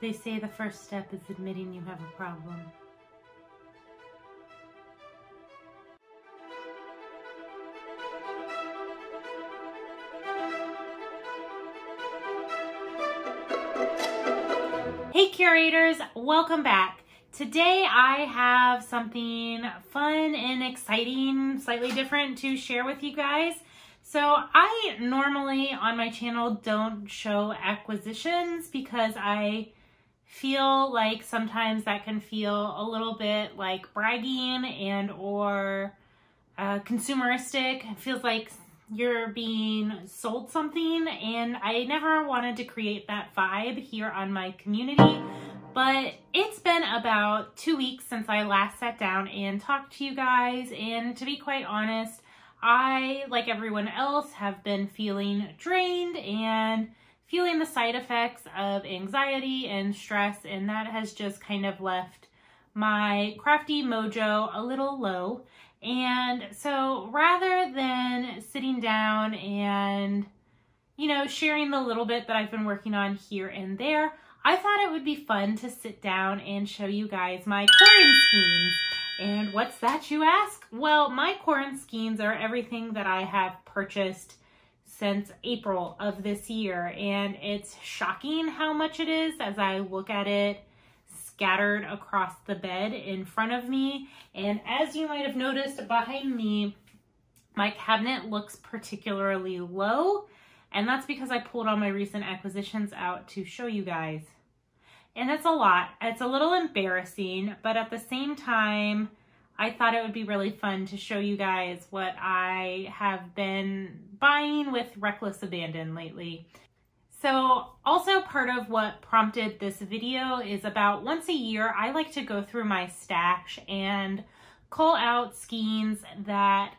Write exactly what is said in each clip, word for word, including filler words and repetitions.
They say the first step is admitting you have a problem. Hey curators, welcome back. Today I have something fun and exciting, slightly different to share with you guys. So I normally on my channel don't show acquisitions because I feel like sometimes that can feel a little bit like bragging and or uh, consumeristic. It feels like you're being sold something, and I never wanted to create that vibe here on my community, but it's been about two weeks since I last sat down and talked to you guys, and to be quite honest, I, like everyone else, have been feeling drained and feeling the side effects of anxiety and stress, and that has just kind of left my crafty mojo a little low. And so rather than sitting down and, you know, sharing the little bit that I've been working on here and there, I thought it would be fun to sit down and show you guys my corin skeins. And what's that, you ask? Well, my corin skeins are everything that I have purchased since April of this year. And it's shocking how much it is as I look at it scattered across the bed in front of me. And as you might have noticed behind me, my cabinet looks particularly low, and that's because I pulled all my recent acquisitions out to show you guys. And it's a lot. It's a little embarrassing, but at the same time, I thought it would be really fun to show you guys what I have been buying with reckless abandon lately. So also part of what prompted this video is about once a year, I like to go through my stash and cull out skeins that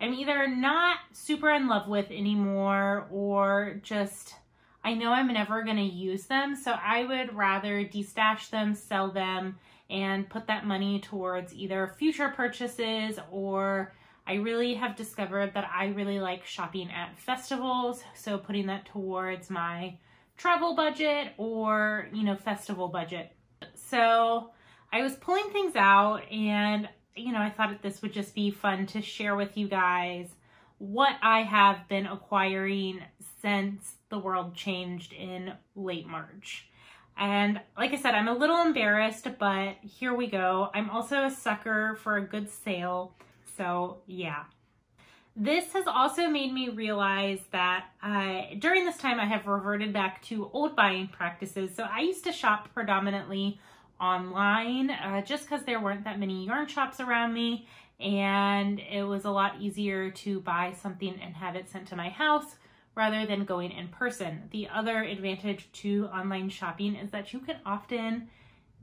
I'm either not super in love with anymore or just, I know I'm never gonna use them. So I would rather destash them, sell them, and put that money towards either future purchases, or I really have discovered that I really like shopping at festivals, so putting that towards my travel budget or, you know, festival budget. So I was pulling things out, and, you know, I thought that this would just be fun to share with you guys what I have been acquiring since the world changed in late March. And like I said, I'm a little embarrassed, but here we go. I'm also a sucker for a good sale. So yeah, this has also made me realize that I, during this time I have reverted back to old buying practices. So I used to shop predominantly online uh, just because there weren't that many yarn shops around me, and it was a lot easier to buy something and have it sent to my house rather than going in person. The other advantage to online shopping is that you can often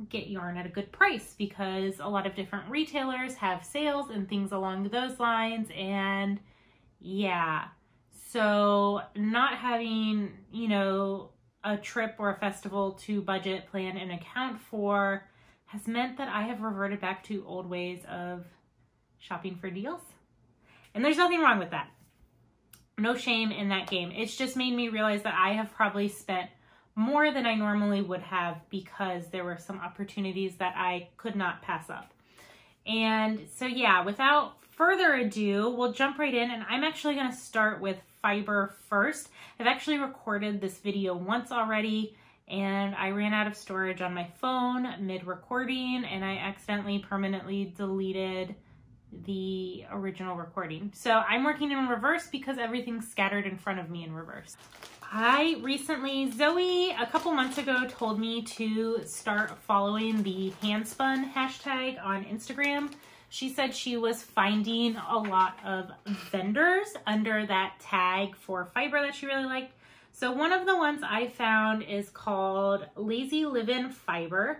get yarn at a good price because a lot of different retailers have sales and things along those lines. And yeah, so not having, you know, a trip or a festival to budget, plan, and account for has meant that I have reverted back to old ways of shopping for deals. And there's nothing wrong with that. No shame in that game. It's just made me realize that I have probably spent more than I normally would have because there were some opportunities that I could not pass up. And so yeah, without further ado, we'll jump right in, and I'm actually going to start with fiber first. I've actually recorded this video once already, and I ran out of storage on my phone mid-recording, and I accidentally permanently deleted the original recording. So I'm working in reverse because everything's scattered in front of me in reverse. I recently, Zoe a couple months ago told me to start following the handspun hashtag on Instagram. She said she was finding a lot of vendors under that tag for fiber that she really liked. So one of the ones I found is called Lazy Livin' Fiber.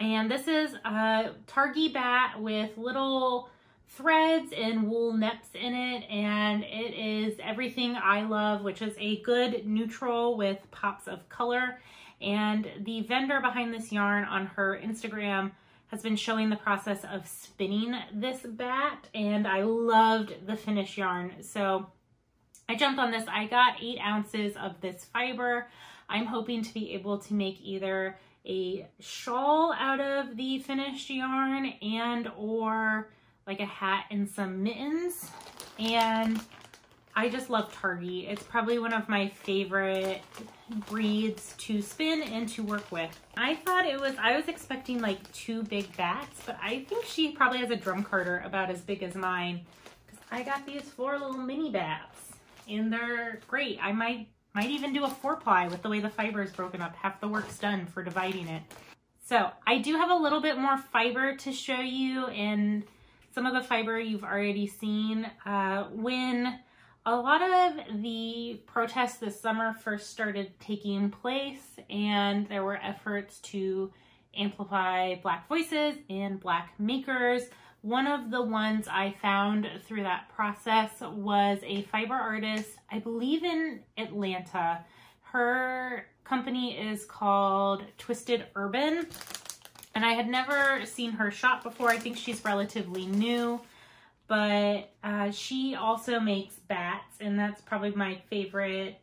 And this is a Targi bat with little threads and wool neps in it, and it is everything I love, which is a good neutral with pops of color. And the vendor behind this yarn on her Instagram has been showing the process of spinning this bat, and I loved the finished yarn, so I jumped on this. I got eight ounces of this fiber. I'm hoping to be able to make either a shawl out of the finished yarn and or like a hat and some mittens. And I just love Targi. It's probably one of my favorite breeds to spin and to work with. I thought it was, I was expecting like two big bats, but I think she probably has a drum carder about as big as mine, because I got these four little mini bats and they're great. I might might even do a four ply with the way the fiber is broken up. Half the work's done for dividing it. So I do have a little bit more fiber to show you, and some of the fiber you've already seen. Uh, when a lot of the protests this summer first started taking place and there were efforts to amplify Black voices and Black makers, one of the ones I found through that process was a fiber artist, I believe in Atlanta. Her company is called Twisted Urban, and I had never seen her shop before. I think she's relatively new, but uh, she also makes bats, and that's probably my favorite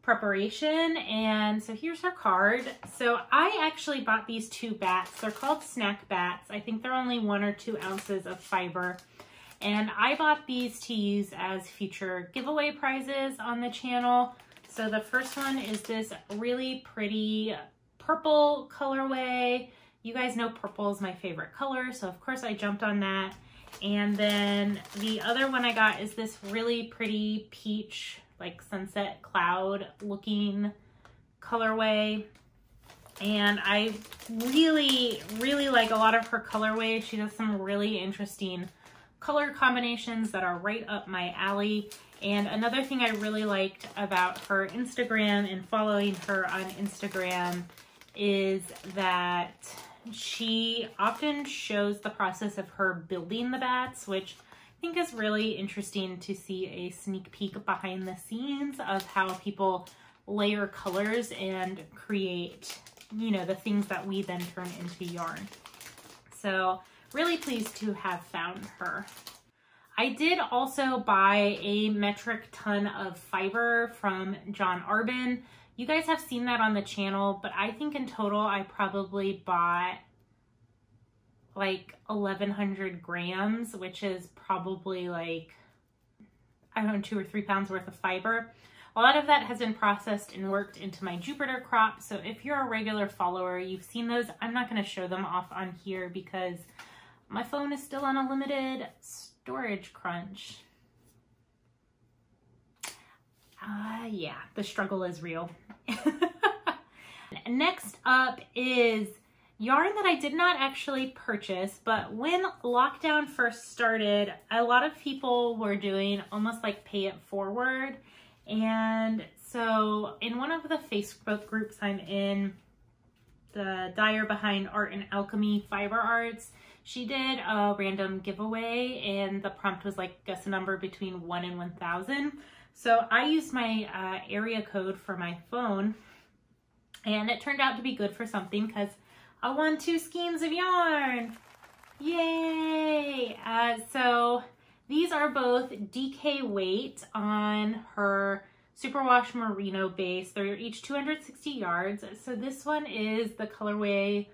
preparation. And so here's her card. So I actually bought these two bats. They're called snack bats. I think they're only one or two ounces of fiber. And I bought these to use as future giveaway prizes on the channel. So the first one is this really pretty purple colorway. You guys know purple is my favorite color, so of course I jumped on that. And then the other one I got is this really pretty peach, like sunset cloud looking colorway. And I really, really like a lot of her colorways. She does some really interesting color combinations that are right up my alley. And another thing I really liked about her Instagram and following her on Instagram is that she often shows the process of her building the bats, which I think is really interesting to see a sneak peek behind the scenes of how people layer colors and create, you know, the things that we then turn into yarn. So really pleased to have found her. I did also buy a metric ton of fiber from John Arbon. You guys have seen that on the channel, but I think in total I probably bought like eleven hundred grams, which is probably like, I don't know, two or three pounds worth of fiber. A lot of that has been processed and worked into my Jupiter crop. So if you're a regular follower, you've seen those. I'm not going to show them off on here because my phone is still on a limited storage crunch. Uh, yeah, the struggle is real. Next up is yarn that I did not actually purchase, but when lockdown first started, a lot of people were doing almost like pay it forward. And so in one of the Facebook groups I'm in, the dyer behind Art and Alchemy Fiber Arts, she did a random giveaway and the prompt was like, guess a number between one and one thousand. So I used my uh, area code for my phone, and it turned out to be good for something because I won two skeins of yarn. Yay! Uh, so these are both D K weight on her Superwash Merino base. They're each two hundred sixty yards. So this one is the colorway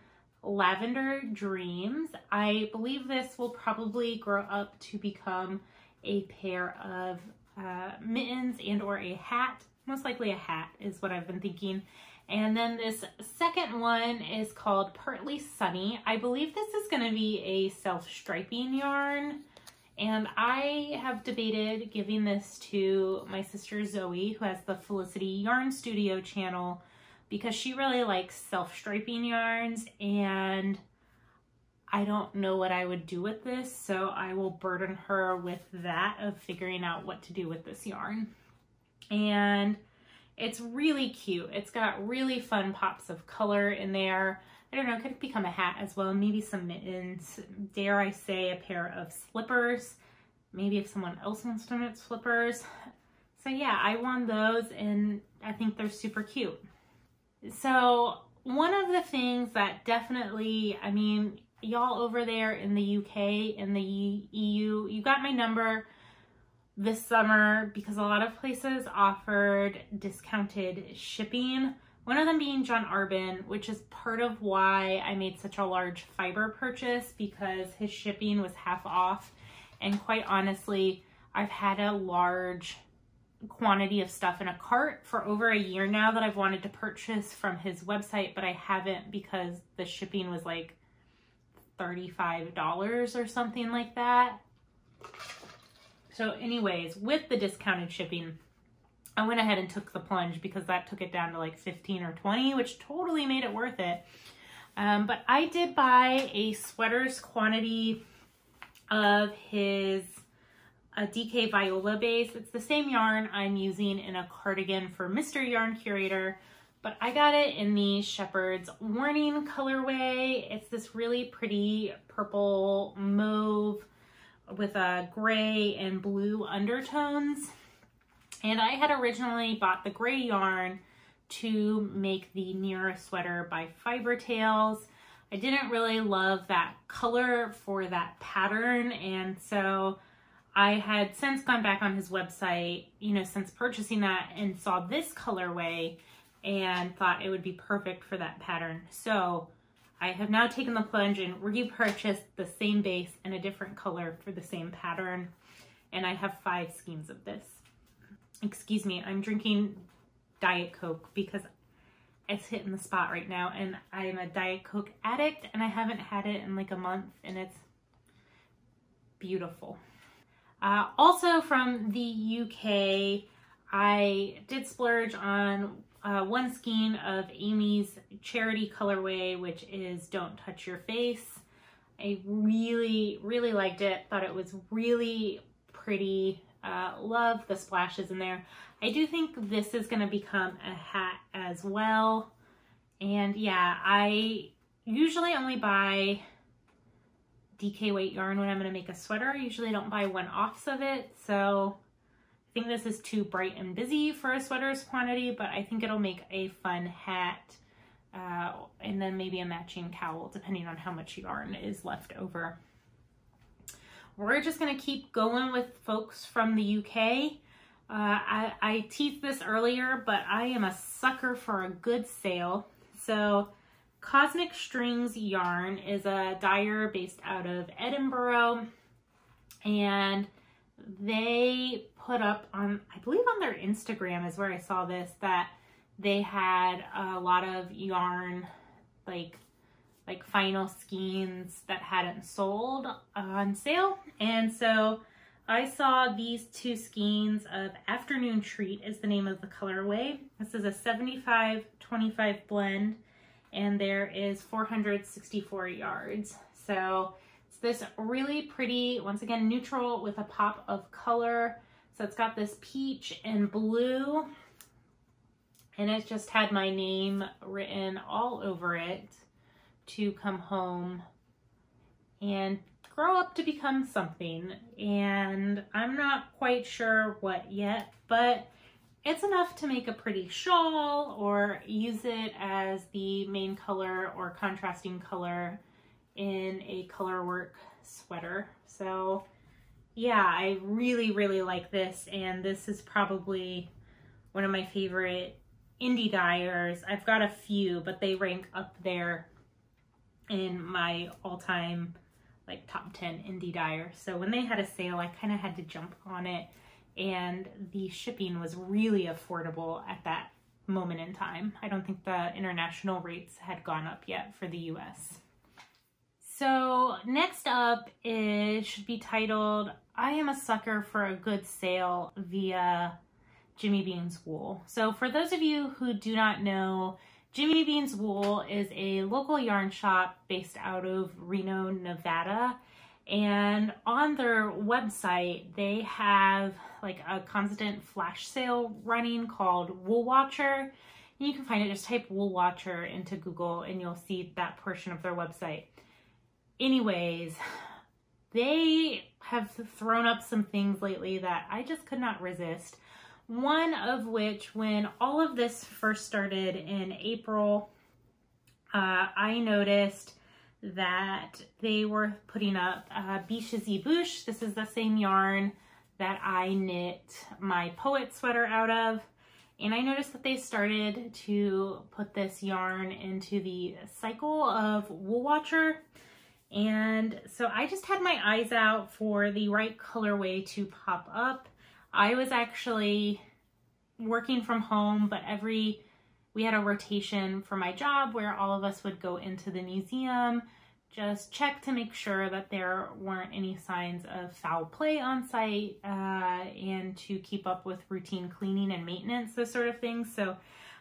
Lavender Dreams. I believe this will probably grow up to become a pair of Uh, mittens and or a hat. Most likely a hat is what I've been thinking. And then this second one is called Partly Sunny. I believe this is going to be a self-striping yarn, and I have debated giving this to my sister Zoe, who has the Felicity Yarn Studio channel, because she really likes self-striping yarns, and I don't know what I would do with this, so I will burden her with that of figuring out what to do with this yarn. And it's really cute. It's got really fun pops of color in there. I don't know, it could become a hat as well, maybe some mittens, dare I say a pair of slippers, maybe if someone else wants to knit slippers. So yeah, I won those and I think they're super cute. So one of the things that definitely, I mean, y'all over there in the U K, in the E U, you got my number. this summer because a lot of places offered discounted shipping. One of them being John Arbon, which is part of why I made such a large fiber purchase, because his shipping was half off. And quite honestly, I've had a large quantity of stuff in a cart for over a year now that I've wanted to purchase from his website, but I haven't because the shipping was like thirty-five dollars or something like that. So anyways, with the discounted shipping, I went ahead and took the plunge because that took it down to like fifteen or twenty, which totally made it worth it. Um, but I did buy a sweater's quantity of his a D K Viola base. It's the same yarn I'm using in a cardigan for Mister Yarn Curator, but I got it in the Shepherd's Warning colorway. It's this really pretty purple mauve with a gray and blue undertones. And I had originally bought the gray yarn to make the Nira sweater by FiberTales. I didn't really love that color for that pattern, and so I had since gone back on his website, you know, since purchasing that, and saw this colorway and thought it would be perfect for that pattern. So I have now taken the plunge and repurchased the same base in a different color for the same pattern. And I have five skeins of this. Excuse me, I'm drinking Diet Coke because it's hitting the spot right now, and I'm a Diet Coke addict, and I haven't had it in like a month, and it's beautiful. Uh, also from the U K, I did splurge on uh, one skein of Amy's charity colorway, which is Don't Touch Your Face. I really, really liked it. Thought it was really pretty. Uh, love the splashes in there. I do think this is going to become a hat as well. And yeah, I usually only buy D K weight yarn when I'm going to make a sweater. I usually don't buy one-offs of it. So I think this is too bright and busy for a sweater's quantity, but I think it'll make a fun hat. Uh, and then maybe a matching cowl, depending on how much yarn is left over. We're just going to keep going with folks from the U K. Uh, I, I teased this earlier, but I am a sucker for a good sale. So Cosmic Strings Yarn is a dyer based out of Edinburgh, and they put up on, I believe on their Instagram is where I saw this, that they had a lot of yarn, like like final skeins that hadn't sold on sale. And so I saw these two skeins of Afternoon Treat is the name of the colorway. This is a seventy-five twenty-five blend, and there is four hundred sixty-four yards. So it's this really pretty, once again, neutral with a pop of color. So it's got this peach and blue, and it's just had my name written all over it to come home and grow up to become something. And I'm not quite sure what yet, but it's enough to make a pretty shawl or use it as the main color or contrasting color in a color work sweater. So yeah, I really, really like this. And this is probably one of my favorite indie dyers. I've got a few, but they rank up there in my all-time like top ten indie dyer. So when they had a sale, I kind of had to jump on it. And the shipping was really affordable at that moment in time. I don't think the international rates had gone up yet for the U S. So next up is, should be titled, I am a sucker for a good sale via Jimmy Beans Wool. So for those of you who do not know, Jimmy Beans Wool is a local yarn shop based out of Reno, Nevada. And on their website, they have like a constant flash sale running called Wool Watcher. And you can find it, just type Wool Watcher into Google and you'll see that portion of their website. Anyways, they have thrown up some things lately that I just could not resist. One of which, when all of this first started in April, uh, I noticed that they were putting up uh, Biches et Buches. This is the same yarn that I knit my Poet sweater out of, and I noticed that they started to put this yarn into the cycle of Wool Watcher. And so I just had my eyes out for the right colorway to pop up. I was actually working from home, but every we had a rotation for my job where all of us would go into the museum, just check to make sure that there weren't any signs of foul play on site, uh, and to keep up with routine cleaning and maintenance, those sort of things. So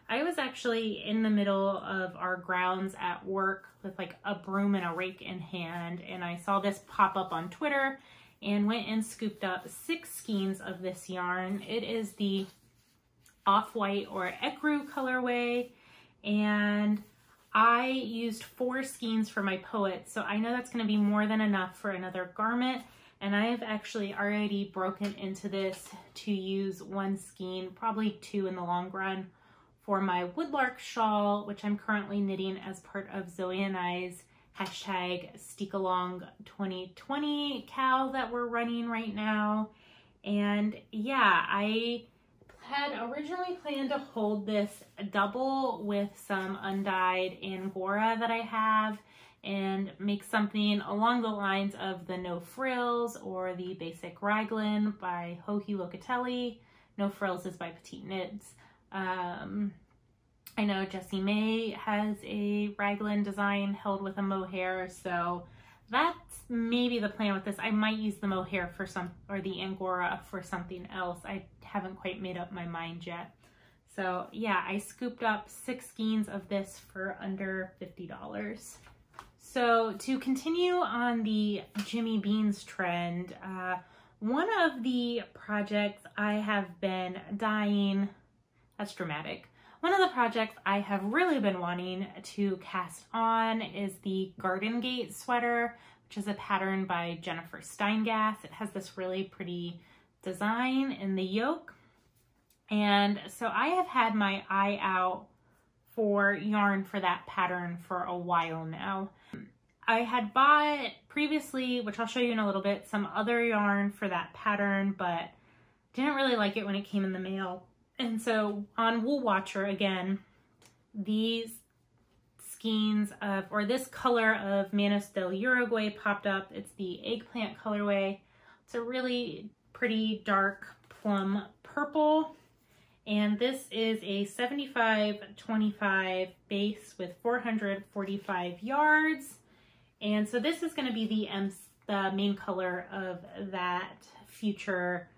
I was actually in the middle of our grounds at work with like a broom and a rake in hand, and I saw this pop up on Twitter and went and scooped up six skeins of this yarn. It is the Off-White or Ecru colorway, and I used four skeins for my Poet, so I know that's going to be more than enough for another garment. And I have actually already broken into this to use one skein, probably two in the long run, for my Woodlark shawl, which I'm currently knitting as part of Zoe and I's hashtag Steekalong twenty twenty cowl that we're running right now. And yeah, I had originally planned to hold this double with some undyed angora that I have and make something along the lines of the No Frills or the Basic Raglan by Hohi Locatelli. No Frills is by Petite Knits. Um, I know Jessie May has a raglan design held with a mohair, so that's maybe the plan with this. I might use the mohair for some, or the angora for something else. I haven't quite made up my mind yet. So yeah, I scooped up six skeins of this for under fifty dollars. So to continue on the Jimmy Beans trend, uh, one of the projects I have been dying, that's dramatic. One of the projects I have really been wanting to cast on is the Garden Gate sweater, which is a pattern by Jennifer Steingass. It has this really pretty design in the yoke. And so I have had my eye out for yarn for that pattern for a while now. I had bought previously, which I'll show you in a little bit, some other yarn for that pattern, but didn't really like it when it came in the mail. And so on Wool Watcher, again, these skeins of, or this color of Manos del Uruguay popped up. It's the eggplant colorway. It's a really pretty dark plum purple. And this is a seventy-five twenty-five base with four hundred forty-five yards. And so this is going to be the, um, the main color of that future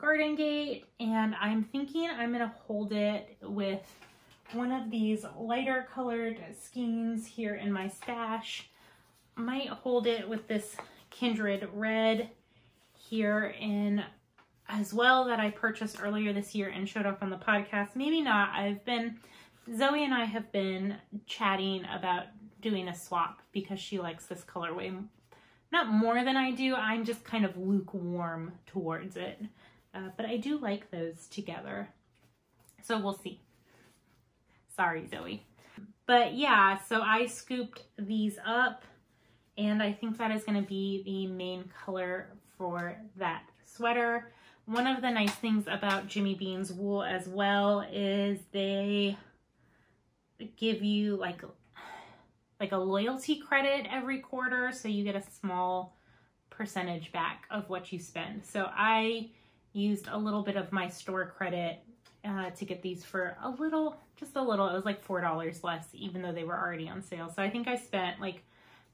Garden Gate, and I'm thinking I'm gonna hold it with one of these lighter colored skeins here in my stash. Might hold it with this Kindred Red here in as well that I purchased earlier this year and showed up on the podcast. Maybe not. I've been, Zoe and I have been chatting about doing a swap because she likes this colorway. Not more than I do, I'm just kind of lukewarm towards it. Uh, but I do like those together. So we'll see. Sorry, Zoe. But yeah, so I scooped these up, and I think that is going to be the main color for that sweater. One of the nice things about Jimmy Beans Wool as well is they give you like, like a loyalty credit every quarter. So you get a small percentage back of what you spend. So I used a little bit of my store credit uh, to get these for a little, just a little, it was like four dollars less, even though they were already on sale. So I think I spent like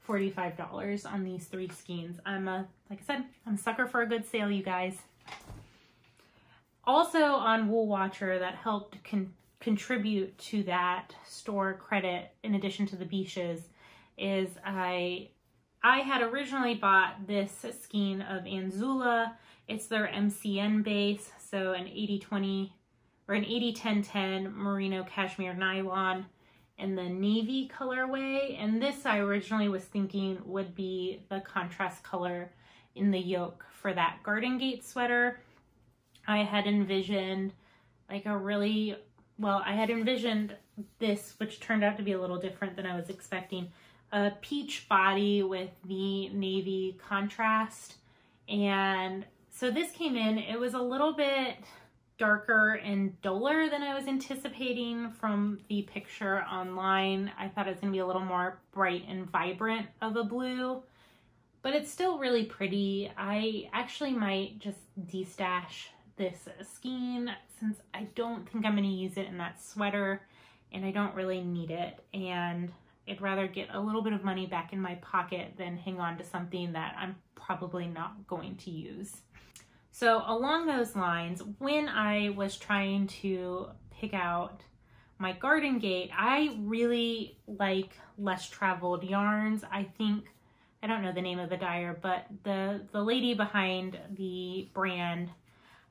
forty-five dollars on these three skeins. I'm a, like I said, I'm a sucker for a good sale, you guys. Also on Wool Watcher, that helped con contribute to that store credit, in addition to the Biches, is I, I had originally bought this skein of Anzula. It's their M C N base, so an eighty twenty or an eighty ten ten merino cashmere nylon in the navy colorway. And this I originally was thinking would be the contrast color in the yoke for that Garden Gate sweater. I had envisioned like a really, well, I had envisioned this, which turned out to be a little different than I was expecting, a peach body with the navy contrast. And So this came in, it was a little bit darker and duller than I was anticipating from the picture online. I thought it was gonna be a little more bright and vibrant of a blue, but it's still really pretty. I actually might just destash this skein since I don't think I'm gonna use it in that sweater and I don't really need it. And I'd rather get a little bit of money back in my pocket than hang on to something that I'm probably not going to use. So along those lines, when I was trying to pick out my garden gate, I really like Less Traveled Yarns. I think, I don't know the name of the dyer, but the, the lady behind the brand,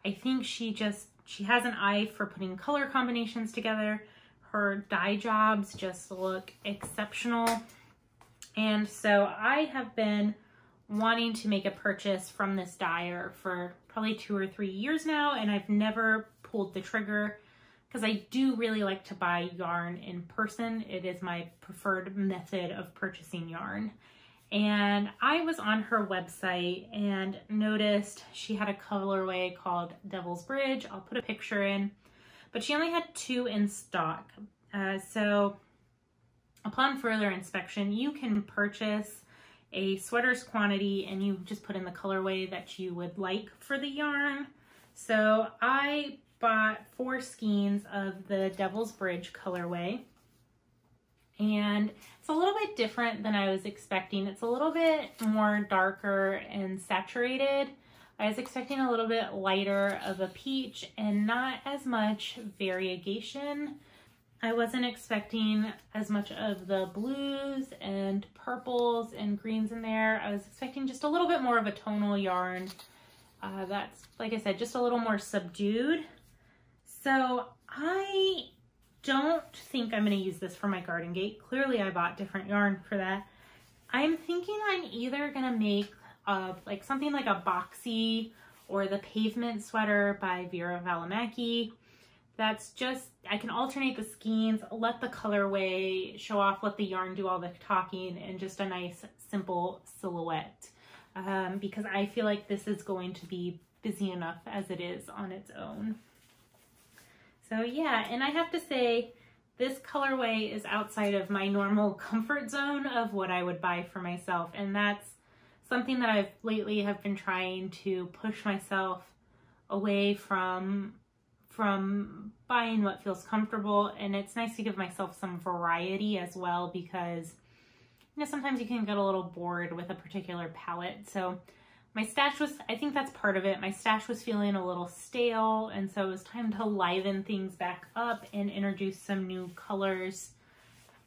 I think she just, she has an eye for putting color combinations together. Her dye jobs just look exceptional. And so I have been wanting to make a purchase from this dyer for probably two or three years now, and I've never pulled the trigger because I do really like to buy yarn in person. It is my preferred method of purchasing yarn. And I was on her website and noticed she had a colorway called Devil's Bridge. I'll put a picture in. But she only had two in stock. Uh, so upon further inspection, you can purchase a sweater's quantity and you just put in the colorway that you would like for the yarn. So I bought four skeins of the Devil's Bridge colorway. And it's a little bit different than I was expecting. It's a little bit more darker and saturated. I was expecting a little bit lighter of a peach and not as much variegation. I wasn't expecting as much of the blues and purples and greens in there. I was expecting just a little bit more of a tonal yarn. Uh, that's, like I said, just a little more subdued. So I don't think I'm going to use this for my garden gate. Clearly I bought different yarn for that. I'm thinking I'm either going to make of like something like a boxy or the Pavement Sweater by Vera Valimaki. That's just, I can alternate the skeins, let the colorway show off, let the yarn do all the talking, and just a nice simple silhouette. Um, because I feel like this is going to be busy enough as it is on its own. So yeah, and I have to say, this colorway is outside of my normal comfort zone of what I would buy for myself, and that's something that I've lately have been trying to push myself away from, from buying what feels comfortable. And it's nice to give myself some variety as well, because you know sometimes you can get a little bored with a particular palette. So my stash was, I think that's part of it. My stash was feeling a little stale, and so it was time to liven things back up and introduce some new colors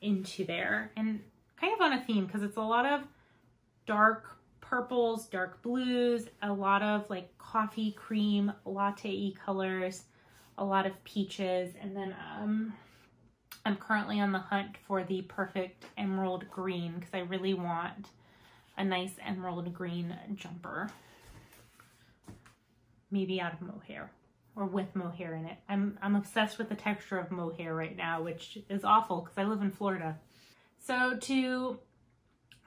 into there. And kind of on a theme, because it's a lot of dark purples, dark blues, a lot of like coffee cream, latte-y colors, a lot of peaches, and then um, I'm currently on the hunt for the perfect emerald green because I really want a nice emerald green jumper. Maybe out of mohair or with mohair in it. I'm, I'm obsessed with the texture of mohair right now, which is awful because I live in Florida. So to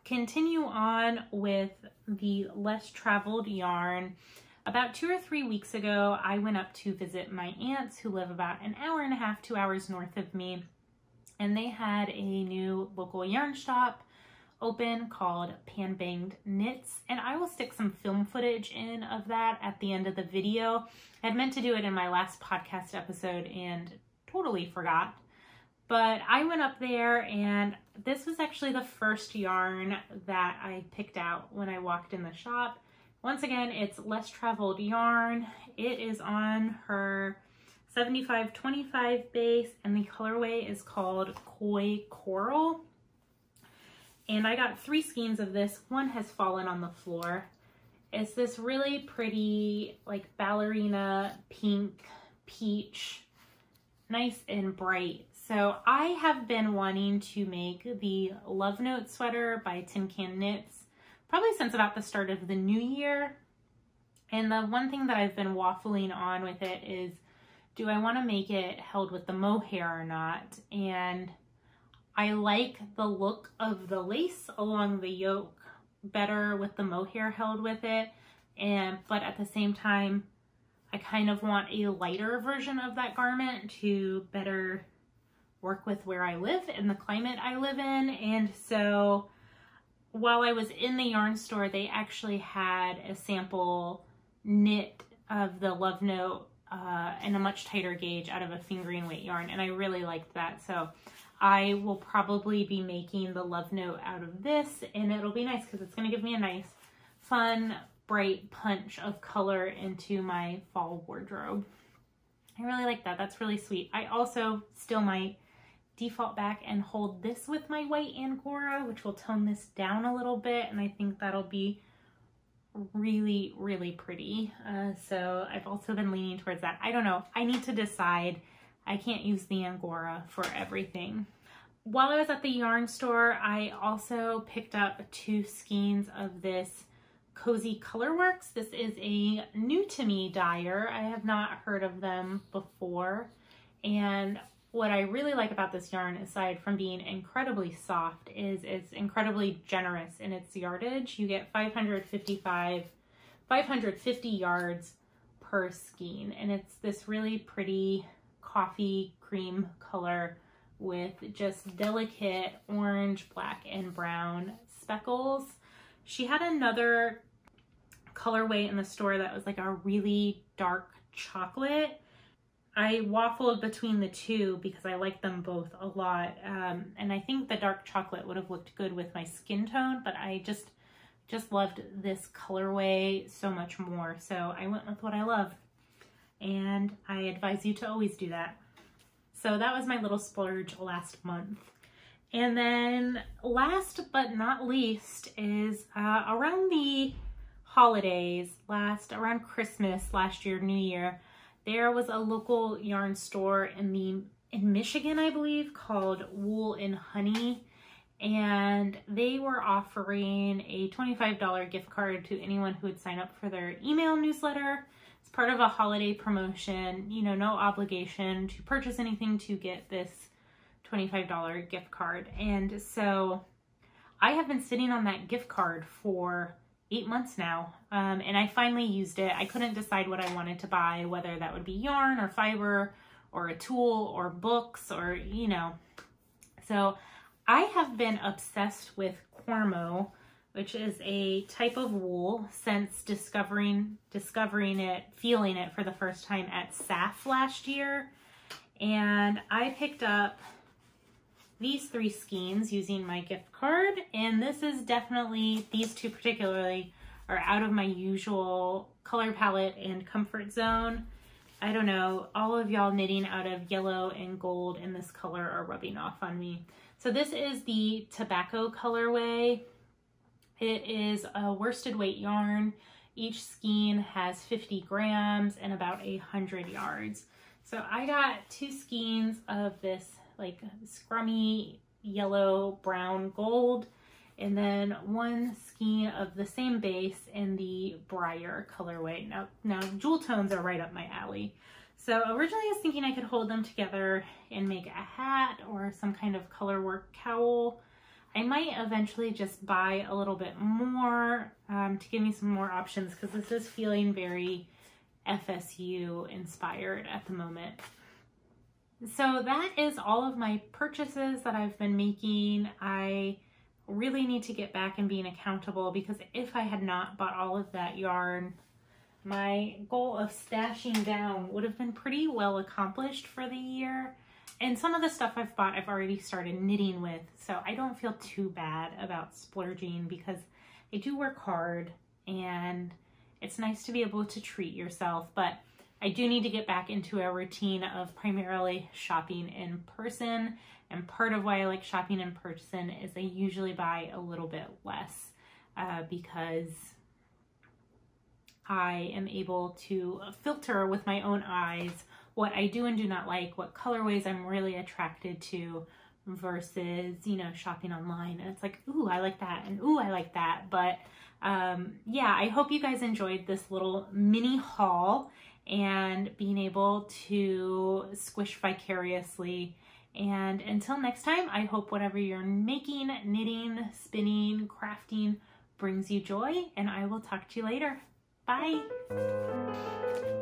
continue on with the Less Traveled yarn, about two or three weeks ago, I went up to visit my aunts who live about an hour and a half, two hours north of me, and they had a new local yarn shop open called Panbanged Knits, and I will stick some film footage in of that at the end of the video. I had meant to do it in my last podcast episode and totally forgot. But I went up there, and this was actually the first yarn that I picked out when I walked in the shop. Once again, it's Less Traveled Yarn. It is on her seventy-five twenty-five base, and the colorway is called Koi Coral. And I got three skeins of this. One has fallen on the floor. It's this really pretty, like, ballerina pink, peach, nice and bright. So I have been wanting to make the Love Note sweater by Tin Can Knits probably since about the start of the new year. And the one thing that I've been waffling on with it is, do I want to make it held with the mohair or not? And I like the look of the lace along the yoke better with the mohair held with it. and but at the same time I kind of want a lighter version of that garment to better work with where I live and the climate I live in. And so while I was in the yarn store, they actually had a sample knit of the Love Note uh, and a much tighter gauge out of a fingering weight yarn, and I really liked that. So I will probably be making the Love Note out of this, and it'll be nice because it's going to give me a nice, fun, bright punch of color into my fall wardrobe. I really like that. That's really sweet. I also still might default back and hold this with my white angora, which will tone this down a little bit, and I think that'll be really, really pretty. Uh, so I've also been leaning towards that. I don't know. I need to decide. I can't use the angora for everything. While I was at the yarn store, I also picked up two skeins of this Cozy Colorworks. This is a new to me dyer. I have not heard of them before. And what I really like about this yarn, aside from being incredibly soft, is it's incredibly generous in its yardage. You get five hundred fifty yards per skein. And it's this really pretty coffee cream color with just delicate orange, black, and brown speckles. She had another colorway in the store that was like a really dark chocolate. I waffled between the two because I like them both a lot. Um, and I think the dark chocolate would have looked good with my skin tone, but I just, just loved this colorway so much more. So I went with what I love, and I advise you to always do that. So that was my little splurge last month. And then last but not least is uh, around the holidays, last around Christmas, last year, New Year, there was a local yarn store in the in Michigan, I believe, called Wool and Honey. And they were offering a twenty-five dollar gift card to anyone who would sign up for their email newsletter. It's part of a holiday promotion, you know, no obligation to purchase anything to get this twenty-five dollar gift card. And so I have been sitting on that gift card for eight months now, um, and I finally used it. I couldn't decide what I wanted to buy, whether that would be yarn or fiber or a tool or books or, you know. So I have been obsessed with Cormo, which is a type of wool, since discovering discovering it, feeling it for the first time at S A F last year. And I picked up these three skeins using my gift card, and this is definitely, these two particularly are out of my usual color palette and comfort zone. I don't know, all of y'all knitting out of yellow and gold in this color are rubbing off on me. So this is the tobacco colorway. It is a worsted weight yarn. Each skein has fifty grams and about one hundred yards. So I got two skeins of this like scrummy yellow, brown, gold, and then one skein of the same base in the briar colorway. Now, now jewel tones are right up my alley. So originally I was thinking I could hold them together and make a hat or some kind of color work cowl. I might eventually just buy a little bit more um, to give me some more options, because this is feeling very F S U inspired at the moment. So that is all of my purchases that I've been making. I really need to get back and being accountable, because if I had not bought all of that yarn, my goal of stashing down would have been pretty well accomplished for the year. And some of the stuff I've bought, I've already started knitting with, so I don't feel too bad about splurging, because I do work hard and it's nice to be able to treat yourself. But I do need to get back into a routine of primarily shopping in person, and part of why I like shopping in person is I usually buy a little bit less uh, because I am able to filter with my own eyes what I do and do not like, what colorways I'm really attracted to, versus, you know, shopping online and it's like, ooh, I like that, and ooh, I like that. But um, yeah, I hope you guys enjoyed this little mini haul and being able to squish vicariously. And until next time, I hope whatever you're making, knitting, spinning, crafting, brings you joy, and I will talk to you later. Bye.